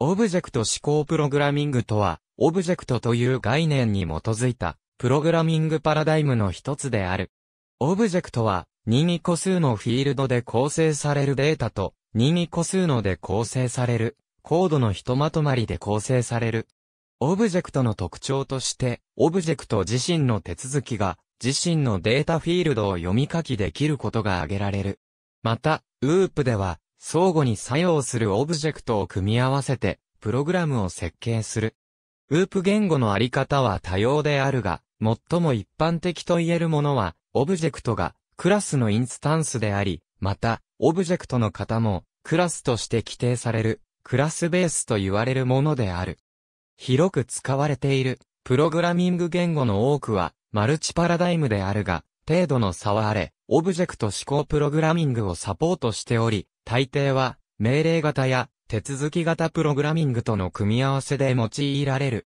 オブジェクト思考プログラミングとは、オブジェクトという概念に基づいた、プログラミングパラダイムの一つである。オブジェクトは、任意個数のフィールドで構成されるデータと、任意個数ので構成される、コードのひとまとまりで構成される。オブジェクトの特徴として、オブジェクト自身の手続きが、自身のデータフィールドを読み書きできることが挙げられる。また、OOPでは、相互に作用するオブジェクトを組み合わせて、プログラムを設計する。OOP言語のあり方は多様であるが、最も一般的と言えるものは、オブジェクトがクラスのインスタンスであり、また、オブジェクトの型もクラスとして規定される、クラスベースと言われるものである。広く使われている、プログラミング言語の多くは、マルチパラダイムであるが、程度の差はあれ、オブジェクト思考プログラミングをサポートしており、大抵は、命令型や手続き型プログラミングとの組み合わせで用いられる。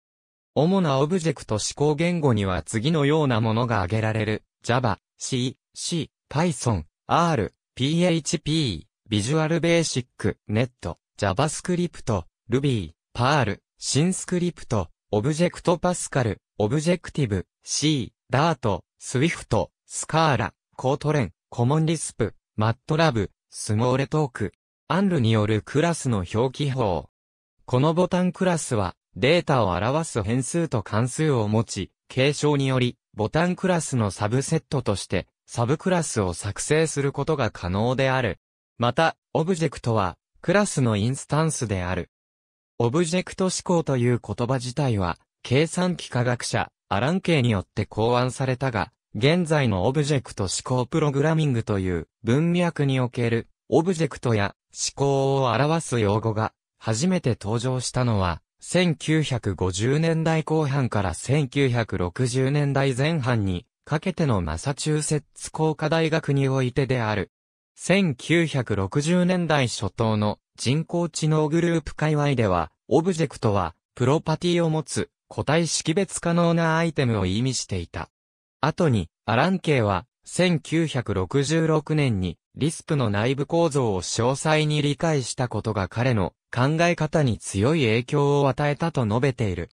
主なオブジェクト思考言語には次のようなものが挙げられる。Java、C、C、Python、R、PHP、Visual Basic .NET、JavaScript、Ruby、Perl、SIMSCRIPT、Object Pascal、Objective、C、Dart、Swift、Scala、Kotlin、Common Lisp、MATLAB、スモーレトーク、ANLによるクラスの表記法。このボタンクラスは、データを表す変数と関数を持ち、継承により、ボタンクラスのサブセットとして、サブクラスを作成することが可能である。また、オブジェクトは、クラスのインスタンスである。オブジェクト思考という言葉自体は、計算機科学者、アラン・ケイによって考案されたが、現在のオブジェクト思考プログラミングという文脈におけるオブジェクトや思考を表す用語が初めて登場したのは1950年代後半から1960年代前半にかけてのマサチューセッツ工科大学においてである。1960年代初頭の人工知能グループ界隈ではオブジェクトはプロパティを持つ個体識別可能なアイテムを意味していた。後に、アラン・ケイは、1966年に、リスプの内部構造を詳細に理解したことが彼の考え方に強い影響を与えたと述べている。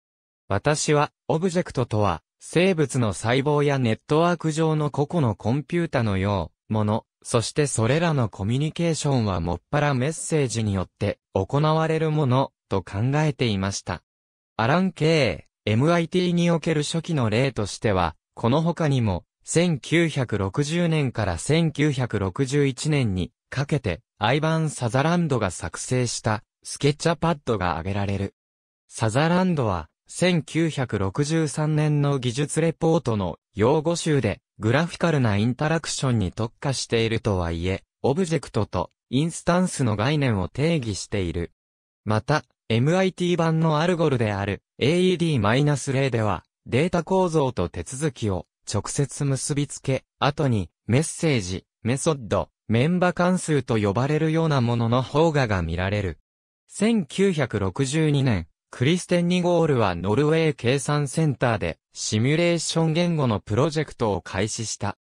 私は、オブジェクトとは、生物の細胞やネットワーク上の個々のコンピュータのよう、もの、そしてそれらのコミュニケーションはもっぱらメッセージによって行われるもの、と考えていました。アラン・ケイ、MIT における初期の例としては、この他にも、1960年から1961年にかけて、アイバン・サザランドが作成したスケッチャパッドが挙げられる。サザランドは、1963年の技術レポートの用語集で、グラフィカルなインタラクションに特化しているとはいえ、オブジェクトとインスタンスの概念を定義している。また、MIT 版のアルゴルである AED-0 では、データ構造と手続きを直接結びつけ、後にメッセージ、メソッド、メンバ関数と呼ばれるようなものの方が見られる。1962年、クリステン・ニゴールはノルウェー計算センターでシミュレーション言語のプロジェクトを開始した。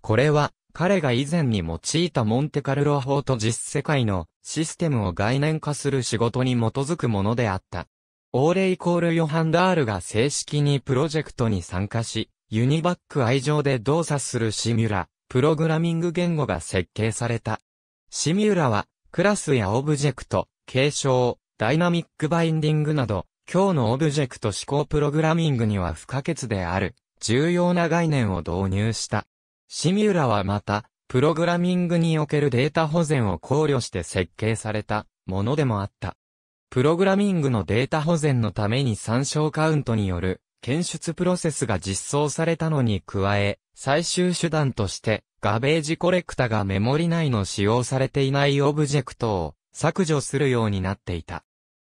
これは彼が以前に用いたモンテカルロ法と実世界のシステムを概念化する仕事に基づくものであった。オーレイ・コール・ヨハン・ダールが正式にプロジェクトに参加し、ユニバックI上で動作するシミュラ、プログラミング言語が設計された。シミュラは、クラスやオブジェクト、継承、ダイナミックバインディングなど、今日のオブジェクト思考プログラミングには不可欠である、重要な概念を導入した。シミュラはまた、プログラミングにおけるデータ保全を考慮して設計されたものでもあった。プログラミングのデータ保全のために参照カウントによる検出プロセスが実装されたのに加え、最終手段としてガベージコレクタがメモリ内の使用されていないオブジェクトを削除するようになっていた。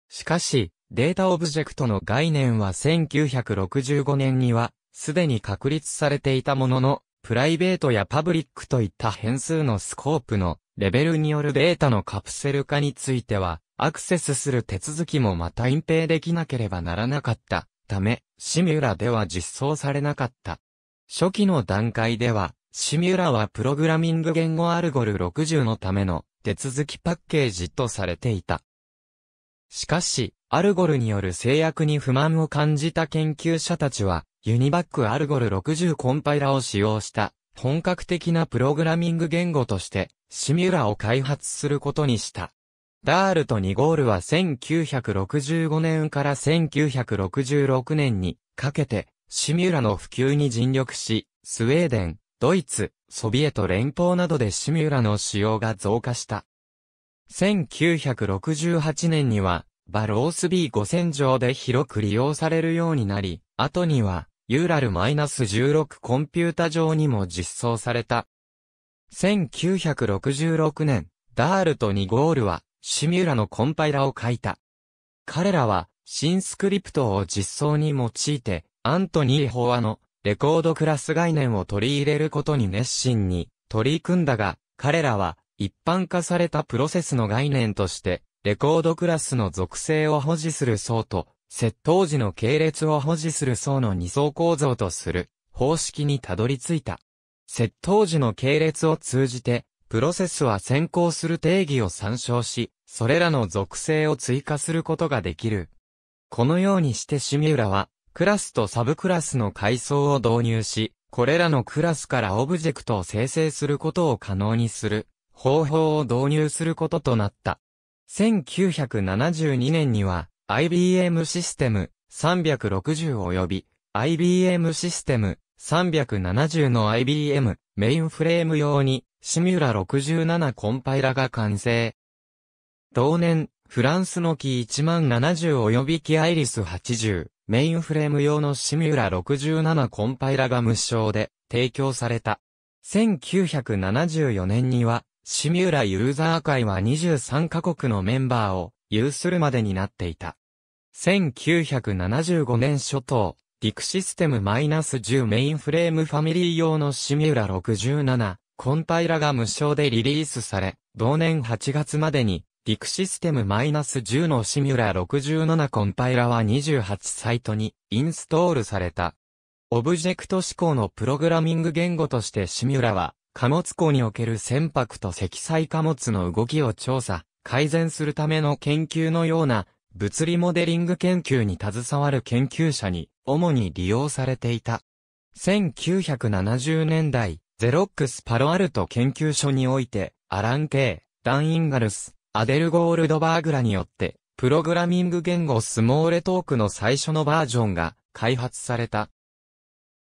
しかし、データオブジェクトの概念は1965年にはすでに確立されていたものの、プライベートやパブリックといった変数のスコープのレベルによるデータのカプセル化については、アクセスする手続きもまた隠蔽できなければならなかったため、シミュラでは実装されなかった。初期の段階では、シミュラはプログラミング言語アルゴル60のための手続きパッケージとされていた。しかし、アルゴルによる制約に不満を感じた研究者たちは、ユニバックアルゴル60コンパイラを使用した、本格的なプログラミング言語として、シミュラを開発することにした。DartとNigolは1965年から1966年にかけて、シミュラの普及に尽力し、スウェーデン、ドイツ、ソビエト連邦などでシミュラの使用が増加した。1968年には、バロース B5000 上で広く利用されるようになり、後には、ユーラル -16 コンピュータ上にも実装された。1966年、DartとNigolは、シミュラのコンパイラを書いた。彼らは、SIMSCRIPTを実装に用いて、アントニー・ホアのレコードクラス概念を取り入れることに熱心に取り組んだが、彼らは一般化されたプロセスの概念として、レコードクラスの属性を保持する層と、窃盗時の系列を保持する層の二層構造とする方式にたどり着いた。窃盗時の系列を通じて、プロセスは先行する定義を参照し、それらの属性を追加することができる。このようにしてシミュラは、クラスとサブクラスの階層を導入し、これらのクラスからオブジェクトを生成することを可能にする方法を導入することとなった。1972年には IBM システム360及び IBM システム370の IBM メインフレーム用にシミュラ67コンパイラが完成。同年、フランスのキ1070及びキアイリス80。メインフレーム用のシミュラ67コンパイラが無償で提供された。1974年にはシミュラユーザー会は23カ国のメンバーを有するまでになっていた。1975年初頭、ディクシステム -10 メインフレームファミリー用のシミュラ67コンパイラが無償でリリースされ、同年8月までにディクシステム -10 のシミュラ67コンパイラは28サイトにインストールされた。オブジェクト指向のプログラミング言語としてシミュラは、貨物庫における船舶と積載貨物の動きを調査、改善するための研究のような物理モデリング研究に携わる研究者に主に利用されていた。1970年代、ゼロックスパロアルト研究所において、アラン・K、ダン・インガルス、アデル・ゴールドバーグらによって、プログラミング言語スモーレトークの最初のバージョンが開発された。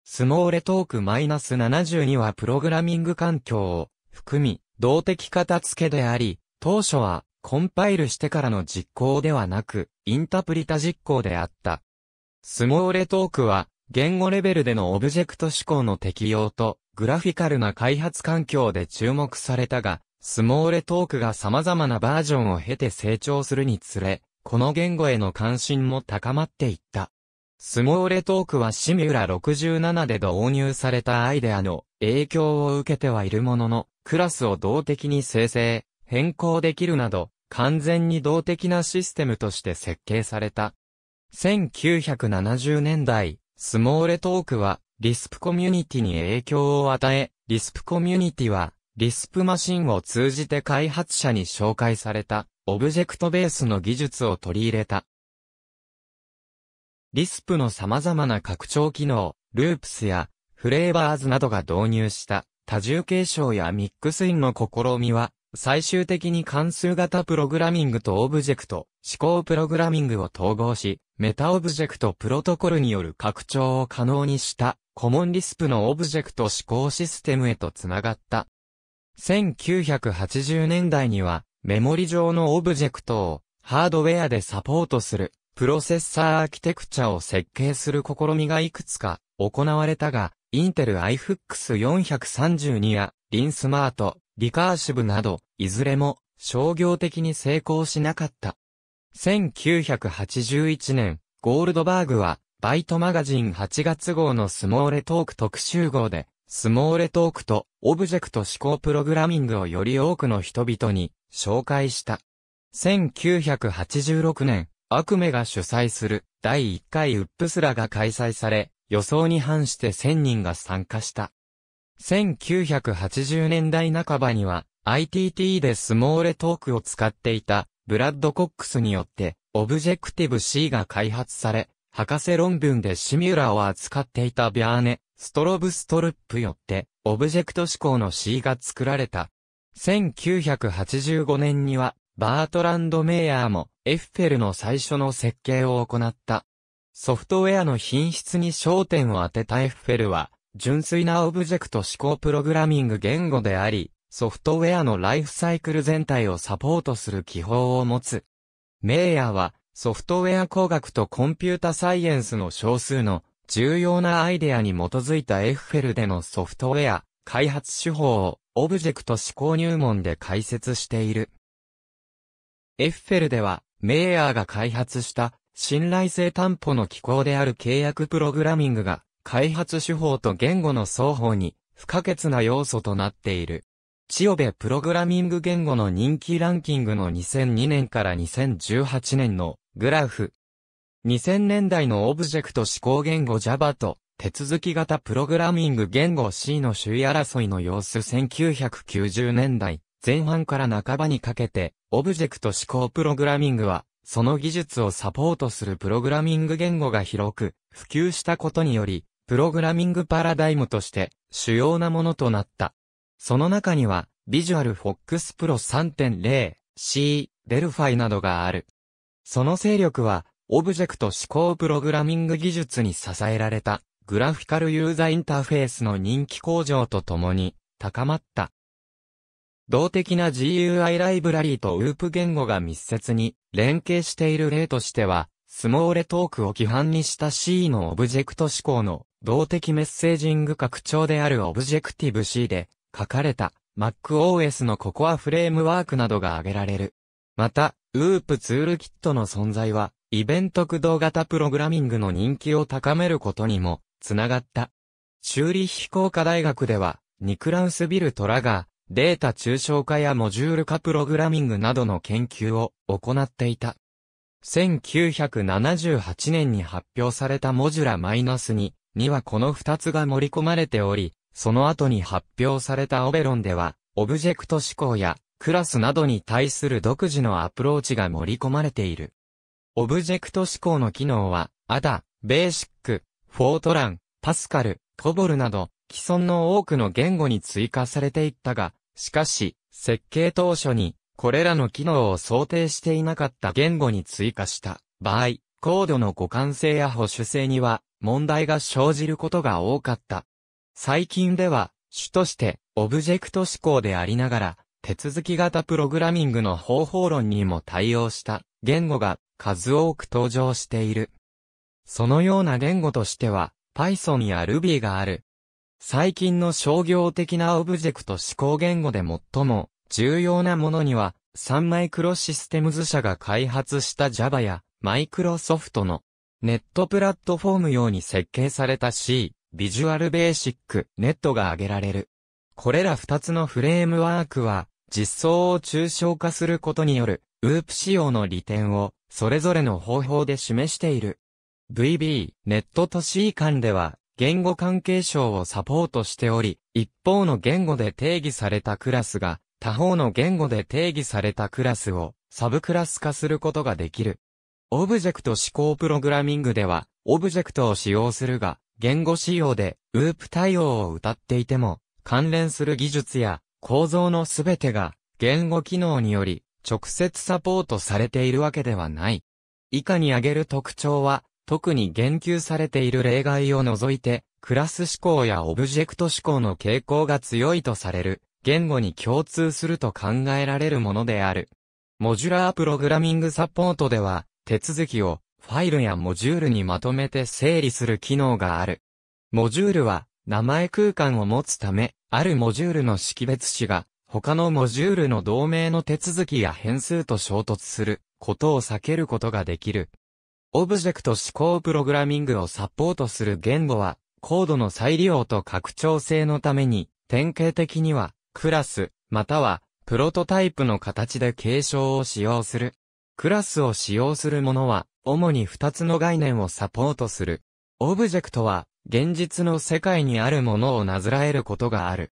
スモーレトーク -72 はプログラミング環境を含み、動的片付けであり、当初はコンパイルしてからの実行ではなく、インタプリタ実行であった。スモーレトークは、言語レベルでのオブジェクト指向の適用と、グラフィカルな開発環境で注目されたが、スモーレトークが様々なバージョンを経て成長するにつれ、この言語への関心も高まっていった。スモーレトークはシミュラ67で導入されたアイデアの影響を受けてはいるものの、クラスを動的に生成、変更できるなど、完全に動的なシステムとして設計された。1970年代、スモーレトークは、リスプコミュニティに影響を与え、リスプコミュニティは、リスプマシンを通じて開発者に紹介された、オブジェクトベースの技術を取り入れた。リスプの様々な拡張機能、ループスやフレーバーズなどが導入した、多重継承やミックスインの試みは、最終的に関数型プログラミングとオブジェクト、指向プログラミングを統合し、メタオブジェクトプロトコルによる拡張を可能にした、コモンリスプのオブジェクト指向システムへとつながった。1980年代にはメモリ上のオブジェクトをハードウェアでサポートするプロセッサーアーキテクチャを設計する試みがいくつか行われたが、インテル iFX432 やリンスマート、リカーシブなど、いずれも商業的に成功しなかった。1981年、ゴールドバーグはバイトマガジン8月号のスモーレトーク特集号で、スモーレトークとオブジェクト指向プログラミングをより多くの人々に紹介した。1986年、アクメが主催する第1回ウップスラが開催され、予想に反して1000人が参加した。1980年代半ばには、ITT でスモーレトークを使っていたブラッド・コックスによって、Objective-C が開発され、博士論文でシミュラーを扱っていたビャーネ・ストロブストルップよって、オブジェクト指向の C が作られた。1985年には、バートランド・メイヤーも、エッフェルの最初の設計を行った。ソフトウェアの品質に焦点を当てたエッフェルは、純粋なオブジェクト指向プログラミング言語であり、ソフトウェアのライフサイクル全体をサポートする機法を持つ。メイヤーは、ソフトウェア工学とコンピュータサイエンスの少数の重要なアイデアに基づいたエッフェルでのソフトウェア開発手法をオブジェクト指向入門で解説している。エッフェルではメイヤーが開発した信頼性担保の機構である契約プログラミングが開発手法と言語の双方に不可欠な要素となっている。千代部プログラミング言語の人気ランキングの2002年から2018年のグラフ。2000年代のオブジェクト指向言語 Java と手続き型プログラミング言語 C の首位争いの様子。1990年代前半から半ばにかけてオブジェクト指向プログラミングはその技術をサポートするプログラミング言語が広く普及したことによりプログラミングパラダイムとして主要なものとなった。その中には Visual Fox Pro 3.0、C、Delphi などがある。その勢力は、オブジェクト指向プログラミング技術に支えられた、グラフィカルユーザーインターフェースの人気向上とともに、高まった。動的な GUI ライブラリーと OOP 言語が密接に連携している例としては、スモーレトークを規範にした C のオブジェクト指向の動的メッセージング拡張である Objective-C で書かれた MacOS の Cocoa フレームワークなどが挙げられる。また、OOP ツールキットの存在は、イベント駆動型プログラミングの人気を高めることにも、つながった。チューリッヒ工科大学では、ニクラウス・ビルトらが、データ抽象化やモジュール化プログラミングなどの研究を行っていた。1978年に発表されたモジュラ -2 にはこの2つが盛り込まれており、その後に発表されたオベロンでは、オブジェクト指向やクラスなどに対する独自のアプローチが盛り込まれている。オブジェクト指向の機能は、ADA、Basic、Fortran、Pascal、COBOL など、既存の多くの言語に追加されていったが、しかし、設計当初に、これらの機能を想定していなかった言語に追加した場合、コードの互換性や保守性には、問題が生じることが多かった。最近では、主として、オブジェクト指向でありながら、手続き型プログラミングの方法論にも対応した、言語が数多く登場している。そのような言語としては、Python や Ruby がある。最近の商業的なオブジェクト指向言語で最も重要なものには、サンマイクロシステムズ社が開発した Java や、Microsoft のネットプラットフォーム用に設計された C、Visual Basic .NET が挙げられる。これら2つのフレームワークは、実装を抽象化することによる、OOP 仕様の利点を、それぞれの方法で示している。VB、NET と C 間では、言語関係省をサポートしており、一方の言語で定義されたクラスが、他方の言語で定義されたクラスを、サブクラス化することができる。オブジェクト指向プログラミングでは、オブジェクトを使用するが、言語仕様で、OOP 対応を謳っていても、関連する技術や構造のすべてが言語機能により直接サポートされているわけではない。以下に挙げる特徴は、特に言及されている例外を除いて、クラス指向やオブジェクト指向の傾向が強いとされる、言語に共通すると考えられるものである。モジュラープログラミングサポートでは、手続きをファイルやモジュールにまとめて整理する機能がある。モジュールは名前空間を持つため、あるモジュールの識別子が他のモジュールの同名の手続きや変数と衝突することを避けることができる。オブジェクト指向プログラミングをサポートする言語は、コードの再利用と拡張性のために、典型的にはクラスまたはプロトタイプの形で継承を使用する。クラスを使用するものは、主に2つの概念をサポートする。オブジェクトは、現実の世界にあるものをなぞらえることがある。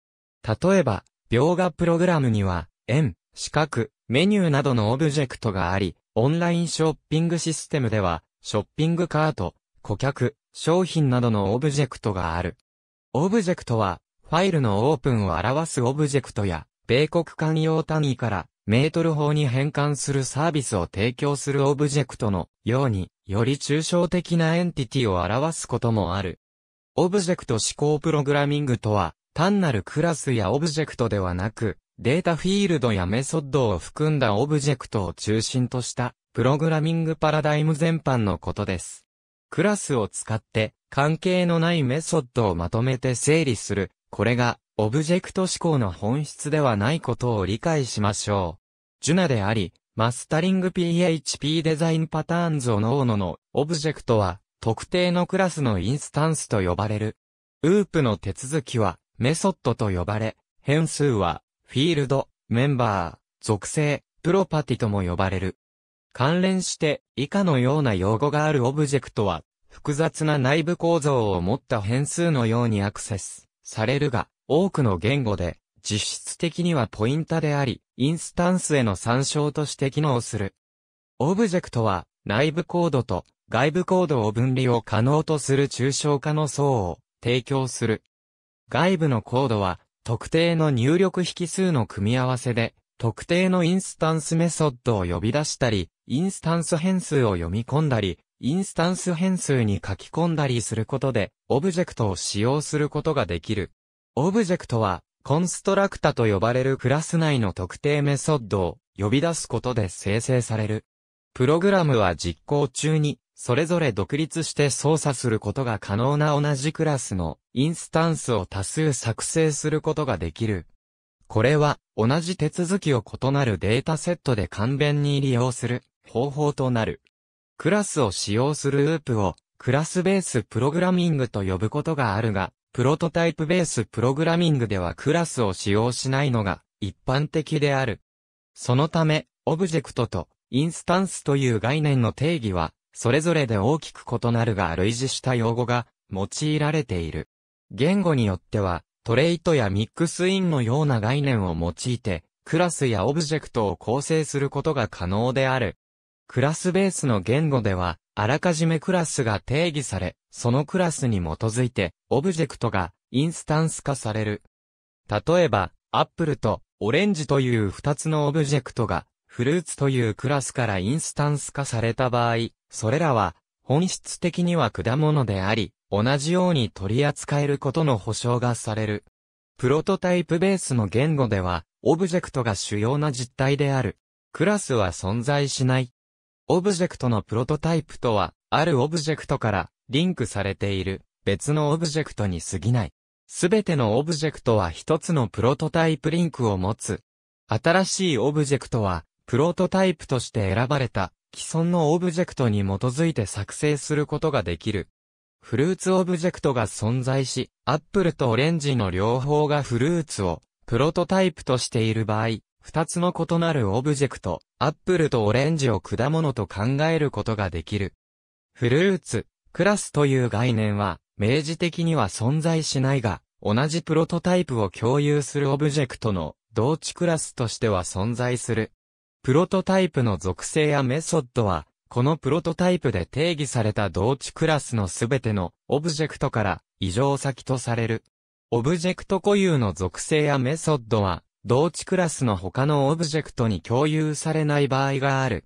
例えば、描画プログラムには、円、四角、メニューなどのオブジェクトがあり、オンラインショッピングシステムでは、ショッピングカート、顧客、商品などのオブジェクトがある。オブジェクトは、ファイルのオープンを表すオブジェクトや、米国間用単位から、メートル法に変換するサービスを提供するオブジェクトのように、より抽象的なエンティティを表すこともある。オブジェクト指向プログラミングとは、単なるクラスやオブジェクトではなく、データフィールドやメソッドを含んだオブジェクトを中心とした、プログラミングパラダイム全般のことです。クラスを使って、関係のないメソッドをまとめて整理する。これが、オブジェクト指向の本質ではないことを理解しましょう。ジュナであり、マスタリング PHP デザインパターンズ ONONO のオブジェクトは、特定のクラスのインスタンスと呼ばれる。OOP の手続きは、メソッドと呼ばれ、変数は、フィールド、メンバー、属性、プロパティとも呼ばれる。関連して、以下のような用語があるオブジェクトは、複雑な内部構造を持った変数のようにアクセスされるが、多くの言語で、実質的にはポインタであり、インスタンスへの参照として機能する。オブジェクトは、内部コードと外部コードを分離を可能とする抽象化の層を提供する。外部のコードは、特定の入力引数の組み合わせで、特定のインスタンスメソッドを呼び出したり、インスタンス変数を読み込んだり、インスタンス変数に書き込んだりすることで、オブジェクトを使用することができる。オブジェクトは、コンストラクタと呼ばれるクラス内の特定メソッドを呼び出すことで生成される。プログラムは実行中に、それぞれ独立して操作することが可能な同じクラスのインスタンスを多数作成することができる。これは、同じ手続きを異なるデータセットで簡便に利用する方法となる。クラスを使用するOOPを、クラスベースプログラミングと呼ぶことがあるが、プロトタイプベースプログラミングではクラスを使用しないのが一般的である。そのため、オブジェクトとインスタンスという概念の定義は、それぞれで大きく異なるが類似した用語が用いられている。言語によっては、トレイトやミックスインのような概念を用いて、クラスやオブジェクトを構成することが可能である。クラスベースの言語では、あらかじめクラスが定義され、そのクラスに基づいて、オブジェクトがインスタンス化される。例えば、アップルとオレンジという2つのオブジェクトが、フルーツというクラスからインスタンス化された場合、それらは本質的には果物であり、同じように取り扱えることの保証がされる。プロトタイプベースの言語では、オブジェクトが主要な実態である。クラスは存在しない。オブジェクトのプロトタイプとは、あるオブジェクトからリンクされている別のオブジェクトに過ぎない。すべてのオブジェクトは一つのプロトタイプリンクを持つ。新しいオブジェクトは、プロトタイプとして選ばれた既存のオブジェクトに基づいて作成することができる。フルーツオブジェクトが存在し、アップルとオレンジの両方がフルーツをプロトタイプとしている場合、二つの異なるオブジェクト、アップルとオレンジを果物と考えることができる。フルーツ、クラスという概念は、明示的には存在しないが、同じプロトタイプを共有するオブジェクトの同値クラスとしては存在する。プロトタイプの属性やメソッドは、このプロトタイプで定義された同値クラスのすべてのオブジェクトから移譲先とされる。オブジェクト固有の属性やメソッドは、同値クラスの他のオブジェクトに共有されない場合がある。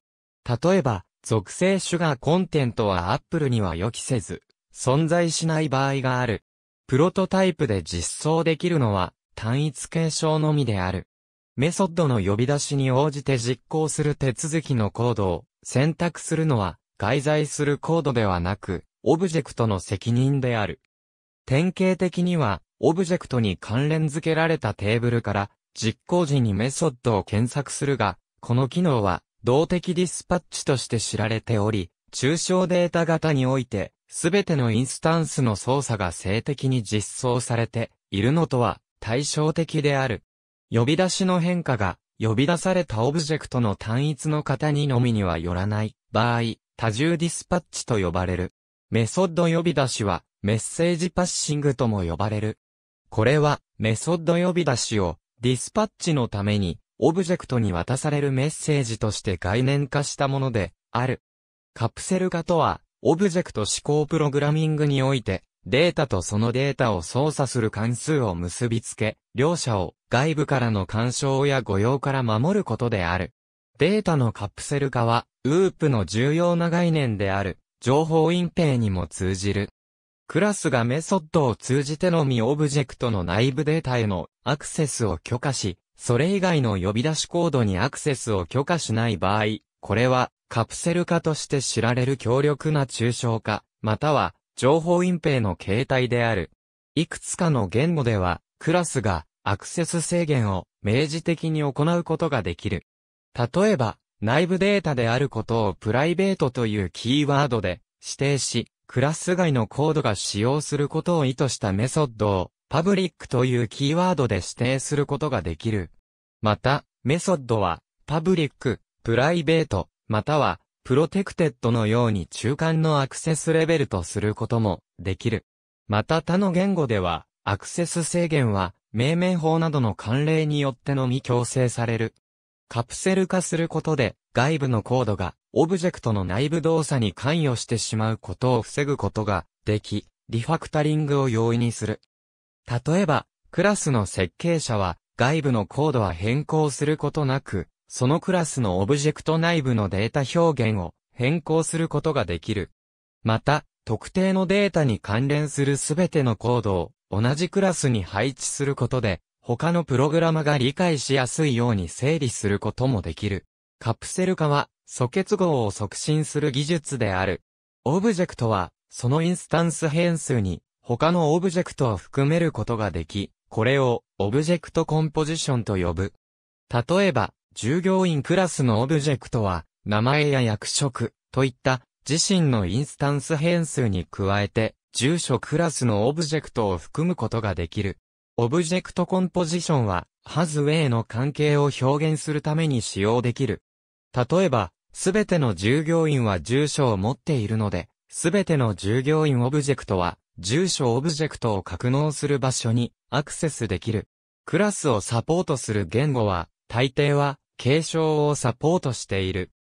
例えば、属性シュガーコンテントは Apple には予期せず、存在しない場合がある。プロトタイプで実装できるのは、単一継承のみである。メソッドの呼び出しに応じて実行する手続きのコードを選択するのは外在するコードではなくオブジェクトの責任である。典型的にはオブジェクトに関連付けられたテーブルから実行時にメソッドを検索するが、この機能は動的ディスパッチとして知られており、抽象データ型において全てのインスタンスの操作が静的に実装されているのとは対照的である。呼び出しの変化が、呼び出されたオブジェクトの単一の型にのみにはよらない場合、多重ディスパッチと呼ばれる。メソッド呼び出しは、メッセージパッシングとも呼ばれる。これは、メソッド呼び出しを、ディスパッチのために、オブジェクトに渡されるメッセージとして概念化したものである。カプセル化とは、オブジェクト指向プログラミングにおいて、データとそのデータを操作する関数を結びつけ、両者を外部からの干渉や誤用から守ることである。データのカプセル化は、OOPの重要な概念である、情報隠蔽にも通じる。クラスがメソッドを通じてのみオブジェクトの内部データへのアクセスを許可し、それ以外の呼び出しコードにアクセスを許可しない場合、これはカプセル化として知られる強力な抽象化、または情報隠蔽の形態である。いくつかの言語では、クラスがアクセス制限を明示的に行うことができる。例えば、内部データであることをプライベートというキーワードで指定し、クラス外のコードが使用することを意図したメソッドをパブリックというキーワードで指定することができる。また、メソッドはパブリック、プライベート、またはプロテクテッドのように中間のアクセスレベルとすることもできる。また他の言語では、アクセス制限は命名法などの慣例によってのみ強制される。カプセル化することで外部のコードがオブジェクトの内部動作に関与してしまうことを防ぐことができ、リファクタリングを容易にする。例えば、クラスの設計者は外部のコードは変更することなく、そのクラスのオブジェクト内部のデータ表現を変更することができる。また、特定のデータに関連するすべてのコードを同じクラスに配置することで、他のプログラマが理解しやすいように整理することもできる。カプセル化は、素結合を促進する技術である。オブジェクトは、そのインスタンス変数に、他のオブジェクトを含めることができ、これを、オブジェクトコンポジションと呼ぶ。例えば、従業員クラスのオブジェクトは、名前や役職、といった、自身のインスタンス変数に加えて、住所クラスのオブジェクトを含むことができる。オブジェクトコンポジションは、ハズウェイの関係を表現するために使用できる。例えば、すべての従業員は住所を持っているので、すべての従業員オブジェクトは、住所オブジェクトを格納する場所にアクセスできる。クラスをサポートする言語は、大抵は、継承をサポートしている。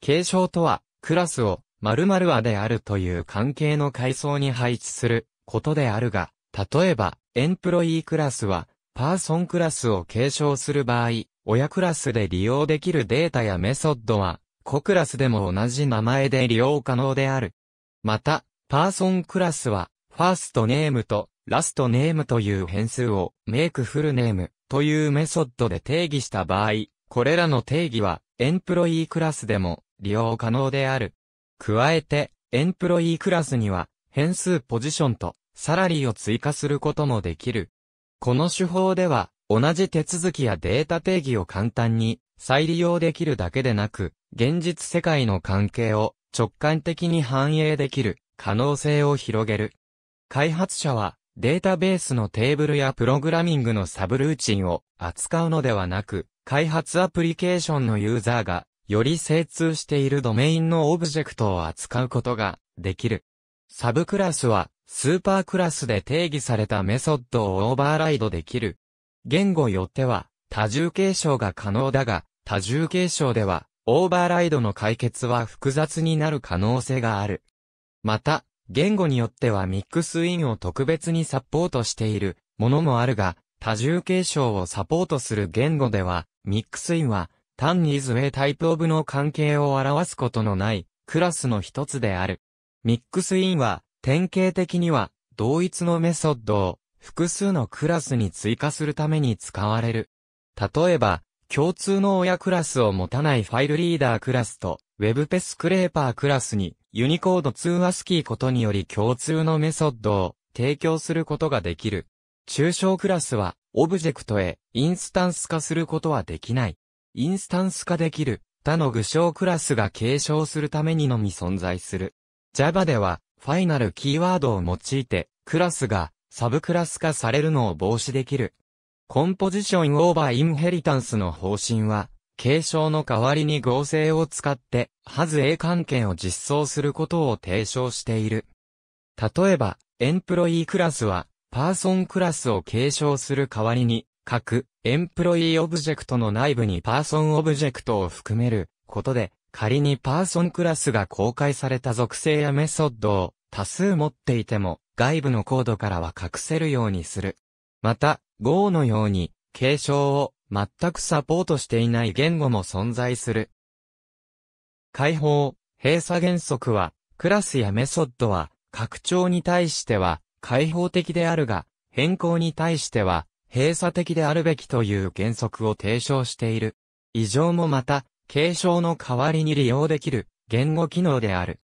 継承とは、クラスを〇〇はであるという関係の階層に配置することであるが、例えば、エンプロイークラスは、パーソンクラスを継承する場合、親クラスで利用できるデータやメソッドは、子クラスでも同じ名前で利用可能である。また、パーソンクラスは、ファーストネームとラストネームという変数を、メイクフルネームというメソッドで定義した場合、これらの定義は、エンプロイークラスでも利用可能である。加えて、エンプロイークラスには、変数ポジションと、サラリーを追加することもできる。この手法では、同じ手続きやデータ定義を簡単に再利用できるだけでなく、現実世界の関係を直感的に反映できる可能性を広げる。開発者は、データベースのテーブルやプログラミングのサブルーチンを扱うのではなく、開発アプリケーションのユーザーが、より精通しているドメインのオブジェクトを扱うことができる。サブクラスは、スーパークラスで定義されたメソッドをオーバーライドできる。言語よっては多重継承が可能だが、多重継承ではオーバーライドの解決は複雑になる可能性がある。また、言語によってはミックスインを特別にサポートしているものもあるが、多重継承をサポートする言語では、ミックスインは単にis a type ofの関係を表すことのないクラスの一つである。ミックスインは典型的には、同一のメソッドを複数のクラスに追加するために使われる。例えば、共通の親クラスを持たないファイルリーダークラスと、ウェブペスクレーパークラスに、ユニコード通話スキーことにより共通のメソッドを提供することができる。抽象クラスは、オブジェクトへインスタンス化することはできない。インスタンス化できる、他の具象クラスが継承するためにのみ存在する。Java では、ファイナルキーワードを用いて、クラスがサブクラス化されるのを防止できる。コンポジションオーバーインヘリタンスの方針は、継承の代わりに合成を使って、ハズウェイ関係を実装することを提唱している。例えば、エンプロイークラスは、パーソンクラスを継承する代わりに、各エンプロイーオブジェクトの内部にパーソンオブジェクトを含めることで、仮にパーソンクラスが公開された属性やメソッドを多数持っていても、外部のコードからは隠せるようにする。また、Go のように、継承を全くサポートしていない言語も存在する。開放、閉鎖原則は、クラスやメソッドは、拡張に対しては、開放的であるが、変更に対しては、閉鎖的であるべきという原則を提唱している。以上もまた、継承の代わりに利用できる言語機能である。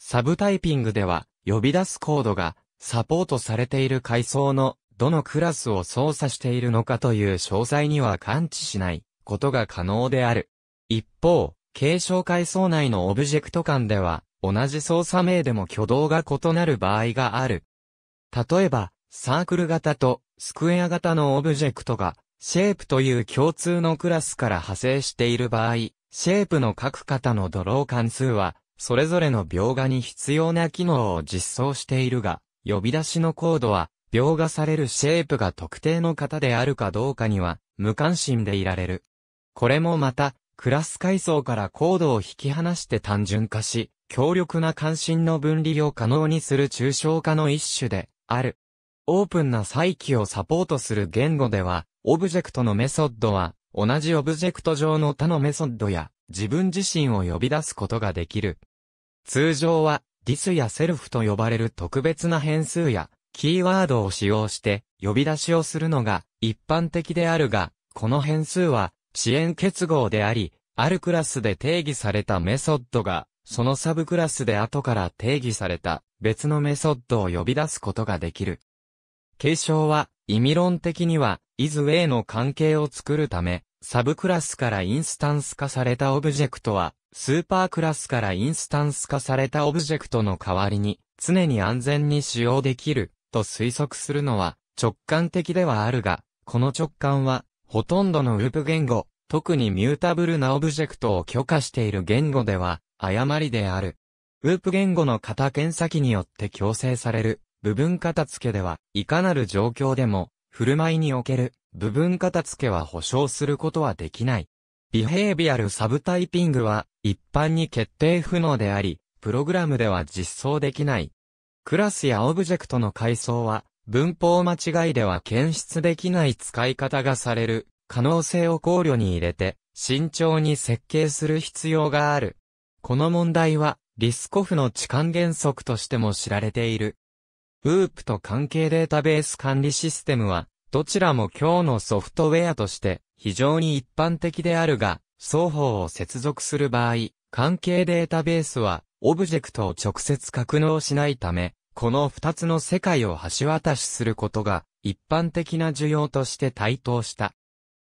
サブタイピングでは、呼び出すコードがサポートされている階層のどのクラスを操作しているのかという詳細には関知しないことが可能である。一方、継承階層内のオブジェクト間では、同じ操作名でも挙動が異なる場合がある。例えば、サークル型とスクエア型のオブジェクトが、シェイプという共通のクラスから派生している場合、シェイプの各型のドロー関数は、それぞれの描画に必要な機能を実装しているが、呼び出しのコードは、描画されるシェイプが特定の型であるかどうかには、無関心でいられる。これもまた、クラス階層からコードを引き離して単純化し、強力な関心の分離を可能にする抽象化の一種である。オープンな再起をサポートする言語では、オブジェクトのメソッドは、同じオブジェクト上の他のメソッドや、自分自身を呼び出すことができる。通常は、this や self と呼ばれる特別な変数や、キーワードを使用して、呼び出しをするのが一般的であるが、この変数は、遅延結合であり、あるクラスで定義されたメソッドが、そのサブクラスで後から定義された別のメソッドを呼び出すことができる。継承は意味論的には is/way の関係を作るため、サブクラスからインスタンス化されたオブジェクトは、スーパークラスからインスタンス化されたオブジェクトの代わりに常に安全に使用できると推測するのは直感的ではあるが、この直感はほとんどのループ言語、特にミュータブルなオブジェクトを許可している言語では、誤りである。ループ言語の型検査機によって強制される部分片付けでは、いかなる状況でも、振る舞いにおける部分片付けは保証することはできない。ビヘイビアルサブタイピングは一般に決定不能であり、プログラムでは実装できない。クラスやオブジェクトの階層は、文法間違いでは検出できない使い方がされる可能性を考慮に入れて、慎重に設計する必要がある。この問題は、リスコフの置換原則としても知られている。OOPと関係データベース管理システムは、どちらも今日のソフトウェアとして、非常に一般的であるが、双方を接続する場合、関係データベースは、オブジェクトを直接格納しないため、この2つの世界を橋渡しすることが、一般的な需要として台頭した。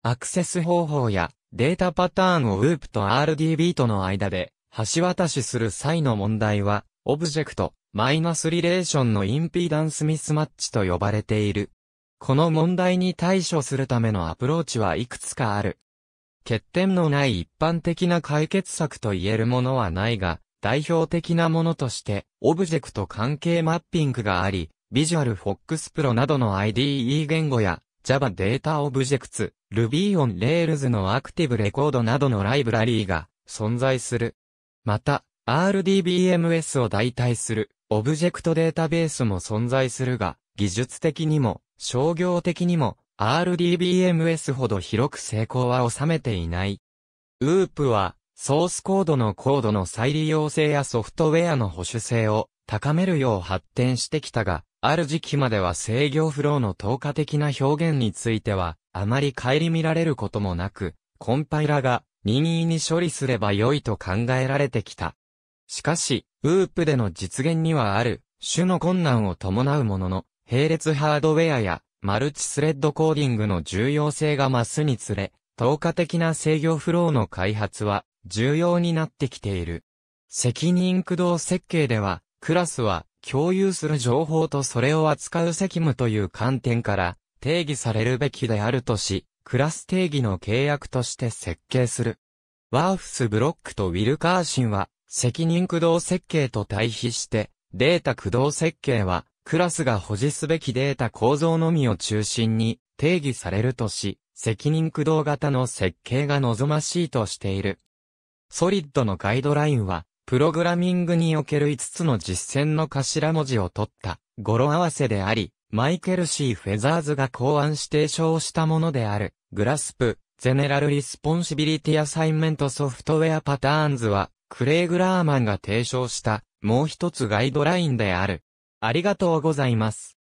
アクセス方法や、データパターンをOOPと RDB との間で、橋渡しする際の問題は、オブジェクト、リレーションのインピーダンスミスマッチと呼ばれている。この問題に対処するためのアプローチはいくつかある。欠点のない一般的な解決策と言えるものはないが、代表的なものとして、オブジェクト関係マッピングがあり、Visual Fox Pro などの IDE 言語や、Java Data Objects、Ruby on Rails の Active Record などのライブラリーが存在する。また、RDBMS を代替する、オブジェクトデータベースも存在するが、技術的にも、商業的にも、RDBMS ほど広く成功は収めていない。OOP は、ソースコードの再利用性やソフトウェアの保守性を高めるよう発展してきたが、ある時期までは制御フローの透過的な表現については、あまり顧みられることもなく、コンパイラが、任意に処理すれば良いと考えられてきた。しかし、OOP での実現にはある、種の困難を伴うものの、並列ハードウェアや、マルチスレッドコーディングの重要性が増すにつれ、透過的な制御フローの開発は、重要になってきている。責任駆動設計では、クラスは、共有する情報とそれを扱う責務という観点から、定義されるべきであるとし、クラス定義の契約として設計する。ワーフス・ブロックとウィルカーシンは、責任駆動設計と対比して、データ駆動設計は、クラスが保持すべきデータ構造のみを中心に定義されるとし、責任駆動型の設計が望ましいとしている。ソリッドのガイドラインは、プログラミングにおける5つの実践の頭文字を取った語呂合わせであり、マイケル C ・フェザーズが考案し提唱したものである、グラスプ、ゼネラルリスポンシビリティアサインメントソフトウェアパターンズは、クレイグ・ラーマンが提唱した、もう一つガイドラインである。ありがとうございます。